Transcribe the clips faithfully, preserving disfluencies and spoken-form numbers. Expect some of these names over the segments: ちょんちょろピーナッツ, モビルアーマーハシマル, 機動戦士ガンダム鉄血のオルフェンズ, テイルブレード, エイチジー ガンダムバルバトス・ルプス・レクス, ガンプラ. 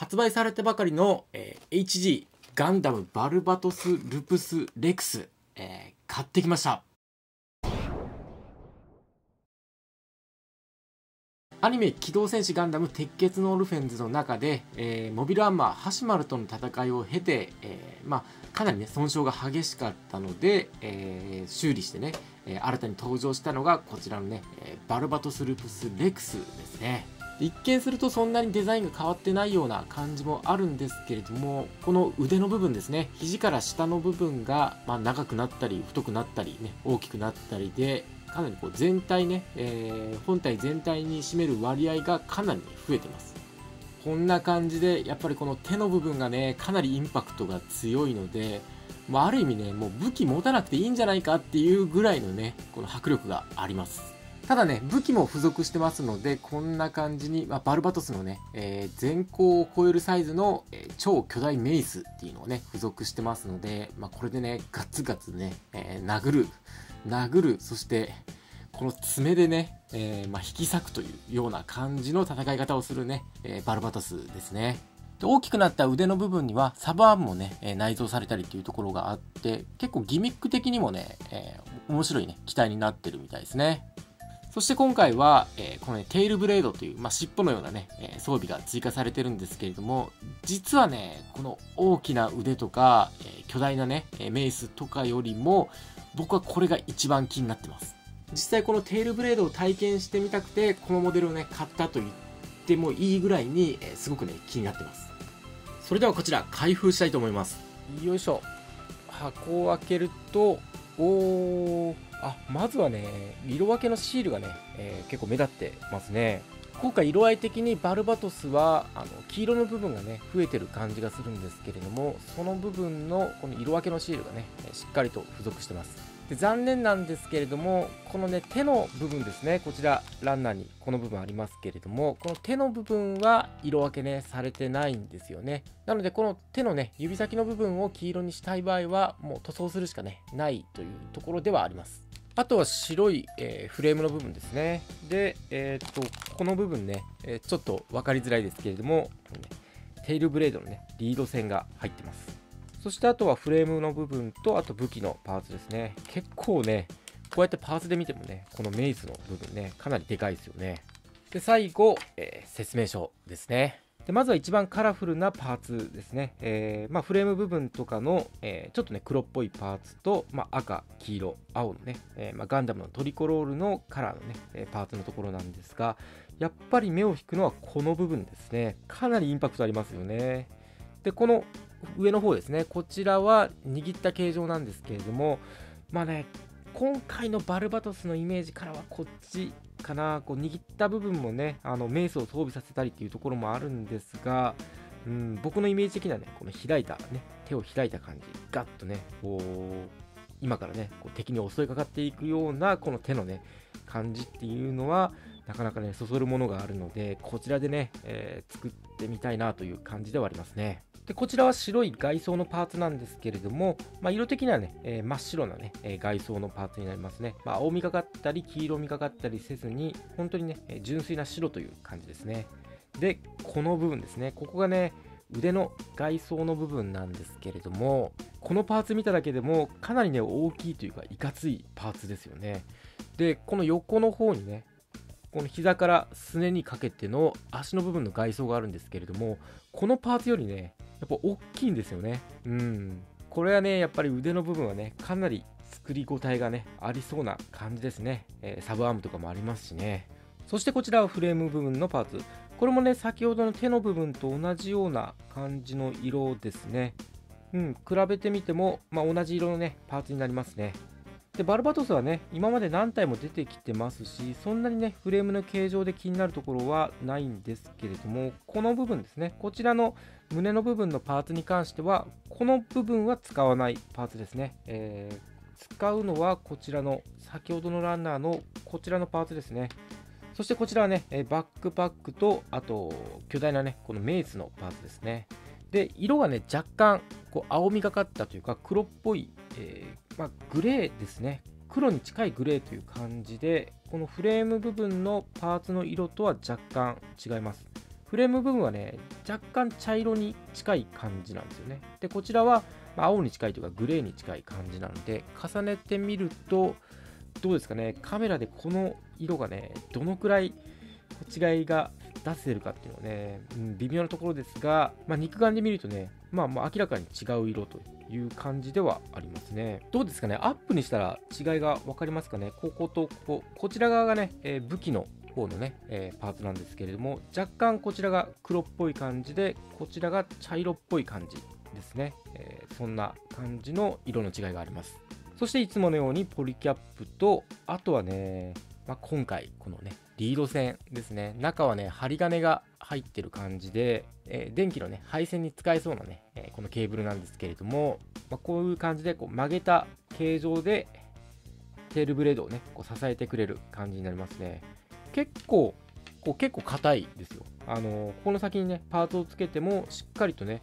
発売されてばかりの、えー、エイチジー ガンダムバルバトス・ルプス・レクス、えー、買ってきました。アニメ「機動戦士ガンダム鉄血のオルフェンズ」の中で、えー、モビルアーマーハシマルとの戦いを経て、えーまあ、かなりね損傷が激しかったので、えー、修理してね、えー、新たに登場したのがこちらのね、えー、バルバトス・ルプス・レクスですね。一見するとそんなにデザインが変わってないような感じもあるんですけれども、この腕の部分ですね、肘から下の部分が、まあ、長くなったり太くなったり、ね、大きくなったりで、かなりこう全体ね、えー、本体全体に占める割合がかなり増えてます。こんな感じでやっぱりこの手の部分がねかなりインパクトが強いので、まあ、ある意味ねもう武器持たなくていいんじゃないかっていうぐらいのねこの迫力があります。ただね武器も付属してますので、こんな感じに、まあ、バルバトスのね、えー、全高を超えるサイズの、えー、超巨大メイスっていうのをね付属してますので、まあ、これでねガツガツね、えー、殴る殴る、そしてこの爪でね、えーまあ、引き裂くというような感じの戦い方をするね、えー、バルバトスですね。で大きくなった腕の部分にはサブアームもね、えー、内蔵されたりというところがあって、結構ギミック的にもね、えー、面白いね機体になってるみたいですね。そして今回は、えー、この、ね、テイルブレードという、まあ、尻尾のようなね、えー、装備が追加されてるんですけれども、実はねこの大きな腕とか、えー、巨大なねメイスとかよりも僕はこれが一番気になってます。実際このテールブレードを体験してみたくてこのモデルをね買ったと言ってもいいぐらいに、えー、すごくね気になってます。それではこちら開封したいと思います。よいしょ、箱を開けると、おー、あ、まずはね色分けのシールがね、えー、結構目立ってますね。今回色合い的にバルバトスはあの黄色の部分がね増えてる感じがするんですけれども、その部分のこの色分けのシールがねしっかりと付属してます。で残念なんですけれども、このね手の部分ですね、こちらランナーにこの部分ありますけれども、この手の部分は色分けねされてないんですよね。なのでこの手のね指先の部分を黄色にしたい場合はもう塗装するしかねないというところではあります。あとは白い、えー、フレームの部分ですね。で、えー、っとこの部分ね、えー、ちょっと分かりづらいですけれども、テイルブレードのねリード線が入ってます。そしてあとはフレームの部分と、あと武器のパーツですね。結構ねこうやってパーツで見てもねこのメイスの部分ねかなりでかいですよね。で最後、えー、説明書ですね。でまずは一番カラフルなパーツですね、えーまあ、フレーム部分とかの、えー、ちょっとね黒っぽいパーツと、まあ、赤黄色青のね、えーまあ、ガンダムのトリコロールのカラーのね、えー、パーツのところなんですが、やっぱり目を引くのはこの部分ですね。かなりインパクトありますよね。でこの上の方ですね、こちらは握った形状なんですけれども、まあね今回のバルバトスのイメージからはこっちかな。こう握った部分もねあのメイスを装備させたりっていうところもあるんですが、うん、僕のイメージ的にはねこの開いたね手を開いた感じ、ガッとねこう今からねこう敵に襲いかかっていくようなこの手のね感じっていうのはなかなかねそそるものがあるので、こちらでね、えー、作ってみたいなという感じではありますね。でこちらは白い外装のパーツなんですけれども、まあ、色的にはね、えー、真っ白なね、えー、外装のパーツになりますね。まあ、青みがかったり黄色みがかったりせずに本当にね、えー、純粋な白という感じですね。でこの部分ですね、ここがね腕の外装の部分なんですけれども、このパーツ見ただけでもかなりね大きいというかいかついパーツですよね。でこの横の方にねこの膝からすねにかけての足の部分の外装があるんですけれども、このパーツよりねやっぱ大きいんですよね。うん、これはねやっぱり腕の部分はねかなり作り応えがねありそうな感じですね、えー、サブアームとかもありますしね。そしてこちらはフレーム部分のパーツ、これもね先ほどの手の部分と同じような感じの色ですね。うん、比べてみても、まあ、同じ色のねパーツになりますね。でバルバトスはね今まで何体も出てきてますし、そんなにねフレームの形状で気になるところはないんですけれども、この部分ですね、こちらの胸の部分のパーツに関してはこの部分は使わないパーツですね、えー、使うのはこちらの先ほどのランナーのこちらのパーツですね。そしてこちらはねバックパックと、あと巨大なねこのメイスのパーツですね。で色がね若干こう青みがかったというか黒っぽい、えーまあ、グレーですね、黒に近いグレーという感じで、このフレーム部分のパーツの色とは若干違います。フレーム部分はね、若干茶色に近い感じなんですよね。で、こちらは青に近いというかグレーに近い感じなので、重ねてみると、どうですかね、カメラでこの色がね、どのくらい違いが出せるかっていうのはね、うん、微妙なところですが、まあ、肉眼で見るとね、まあ、まあ明らかに違う色という感じではありますね。どうですかね、アップにしたら違いが分かりますかね。こことここ、こちら側がね、えー、武器の方のね、えー、パーツなんですけれども、若干こちらが黒っぽい感じで、こちらが茶色っぽい感じですね。えー、そんな感じの色の違いがあります。そしていつものようにポリキャップと、あとはね、まあ、今回このねリード線ですね、中はね針金が入ってる感じで、えー、電気のね配線に使えそうなね、えー、このケーブルなんですけれども、まあ、こういう感じでこう曲げた形状でテールブレードをねこう支えてくれる感じになりますね。結構こう結構硬いですよ。あのー、この先にねパーツをつけてもしっかりとね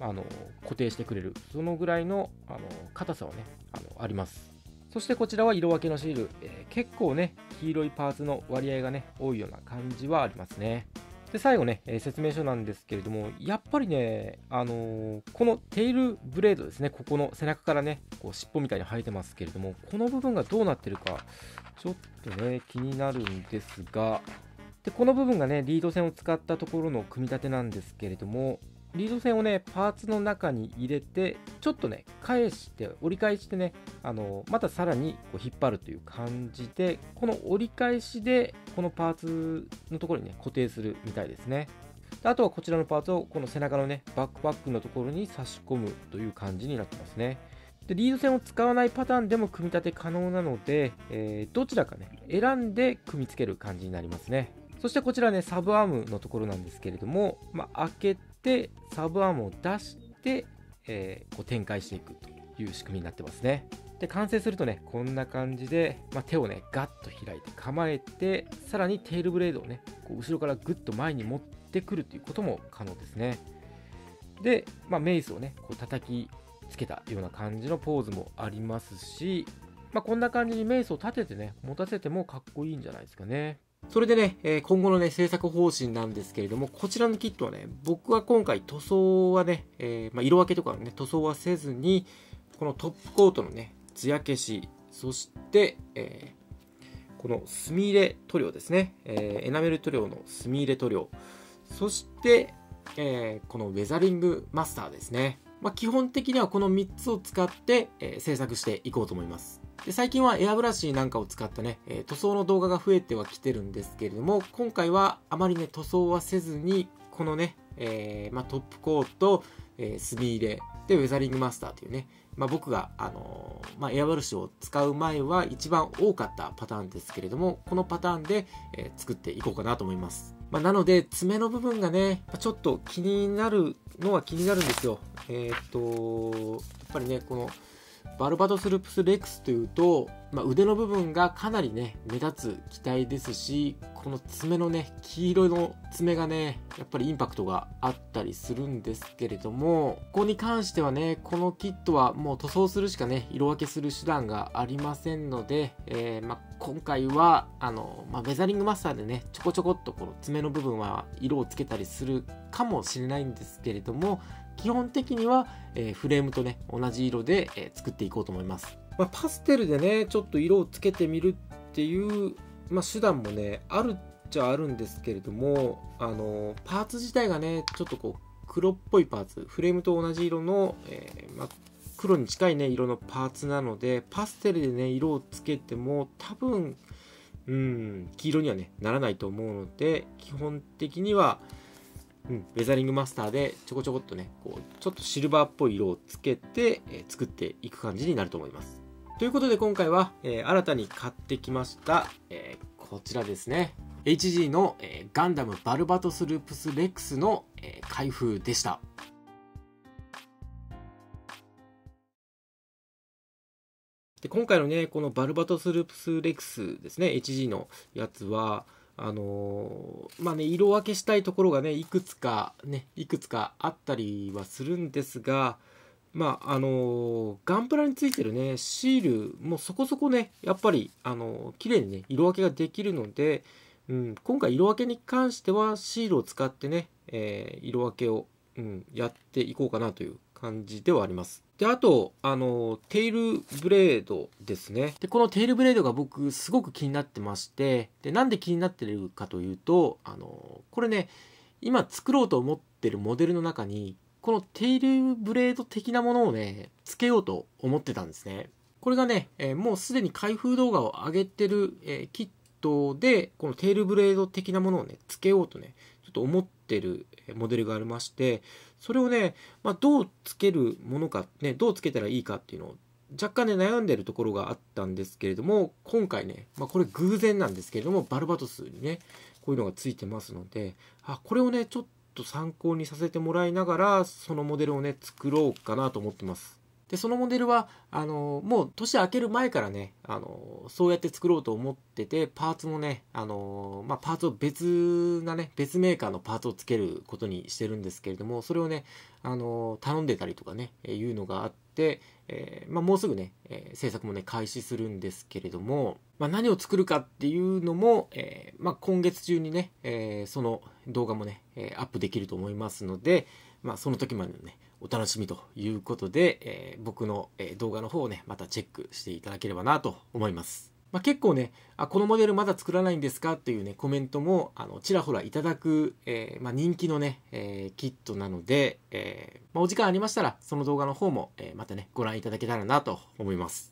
あの固定してくれる、そのぐらいのあの硬さはね あのあります。そしてこちらは色分けのシール、えー、結構ね黄色いパーツの割合がね多いような感じはありますね。で最後ね、えー、説明書なんですけれども、やっぱりね、あのー、このテールブレードですね、ここの背中からねこう尻尾みたいに生えてますけれども、この部分がどうなってるかちょっとね気になるんですが、でこの部分がねリード線を使ったところの組み立てなんですけれども、リード線をねパーツの中に入れてちょっとね返して折り返してね、あのまたさらにこう引っ張るという感じで、この折り返しでこのパーツのところにね固定するみたいですね。であとはこちらのパーツをこの背中のねバックパックのところに差し込むという感じになってますね。でリード線を使わないパターンでも組み立て可能なので、えー、どちらかね選んで組み付ける感じになりますね。そしてこちらねサブアームのところなんですけれども、まあ、開けてでサブアームを出して、えー、こう展開していくという仕組みになってますね。で完成するとねこんな感じで、まあ、手をねガッと開いて構えて、さらにテールブレードをねこう後ろからグッと前に持ってくるということも可能ですね。で、まあ、メイスをねこう叩きつけたような感じのポーズもありますし、まあ、こんな感じにメイスを立ててね持たせてもかっこいいんじゃないですかね。それでね、えー、今後のね制作方針なんですけれども、こちらのキットはね僕は今回塗装はね、えーまあ、色分けとかね塗装はせずに、このトップコートのね艶消し、そして、えー、この墨入れ塗料ですね、えー、エナメル塗料の墨入れ塗料、そして、えー、このウェザリングマスターですね、まあ、基本的にはこのみっつを使って、えー、制作していこうと思います。で最近はエアブラシなんかを使ったね、えー、塗装の動画が増えてはきてるんですけれども、今回はあまりね塗装はせずにこのね、えーまあ、トップコート、えー、墨入れでウェザリングマスターというね、まあ、僕が、あのーまあ、エアブラシを使う前は一番多かったパターンですけれども、このパターンで、えー、作っていこうかなと思います。まあ、なので爪の部分がねちょっと気になるのは気になるんですよ。えー、っとやっぱりねこのバルバドスループスレックスというと、まあ、腕の部分がかなりね目立つ機体ですし、この爪のね黄色の爪がねやっぱりインパクトがあったりするんですけれども、ここに関してはねこのキットはもう塗装するしかね色分けする手段がありませんので、えーまあ、今回はあの、まあ、ウェザリングマスターでねちょこちょこっとこの爪の部分は色をつけたりするかもしれないんですけれども、基本的には、えー、フレームとね同じ色で、えー、作っていこうと思います。まあ、パステルでねちょっと色をつけてみるっていう、まあ、手段もねあるっちゃあるんですけれども、あのー、パーツ自体がねちょっとこう黒っぽいパーツ、フレームと同じ色の、えーまあ、黒に近いね色のパーツなので、パステルでね色をつけても多分うん黄色にはねならないと思うので、基本的にはうん、ウェザリングマスターでちょこちょこっとねこうちょっとシルバーっぽい色をつけて、えー、作っていく感じになると思います。ということで今回は、えー、新たに買ってきました、えー、こちらですね エイチジー の、えー、ガンダムバルバトスループスレックスの、えー、開封でした。で今回のねこのバルバトスループスレックスですね エイチジー のやつはあのー、まあね色分けしたいところがねいくつかねいくつかあったりはするんですが、まああのー、ガンプラについてるねシールもそこそこねやっぱりあのー、綺麗にね色分けができるので、うん、今回色分けに関してはシールを使ってね、えー、色分けを、うん、やっていこうかなという感じではあります。で、あと、あの、テールブレードですね。で、このテールブレードが僕すごく気になってまして、で、なんで気になってるかというと、あの、これね、今作ろうと思ってるモデルの中に、このテールブレード的なものをね、つけようと思ってたんですね。これがね、えー、もうすでに開封動画を上げてる、えー、キットで、このテールブレード的なものをね、つけようとね、ちょっと思ってるモデルがありまして、それをね、まあ、どうつけるものか、ね、どうつけたらいいかっていうのを若干ね、悩んでるところがあったんですけれども、今回ね、まあ、これ偶然なんですけれども、バルバトスにね、こういうのがついてますので、あ、これをね、ちょっと参考にさせてもらいながら、そのモデルをね、作ろうかなと思ってます。で、そのモデルは、あのー、もう年明ける前からね、あのー、そうやって作ろうと思ってて、パーツもね、あのー、まあ、パーツを別なね、別メーカーのパーツをつけることにしてるんですけれども、それをね、あのー、頼んでたりとかね、えー、いうのがあって、えー、まあ、もうすぐね、えー、制作もね、開始するんですけれども、まあ、何を作るかっていうのも、えー、まあ、今月中にね、えー、その動画もね、えー、アップできると思いますので、まあ、その時までのね、お楽しみということで、えー、僕の動画の方をね、またチェックしていただければなと思います。まあ、結構ね、あ、このモデルまだ作らないんですかっていうね、コメントも、あの、ちらほらいただく、えー、まあ、人気のね、えー、キットなので、えー、まあ、お時間ありましたら、その動画の方も、えー、またね、ご覧いただけたらなと思います。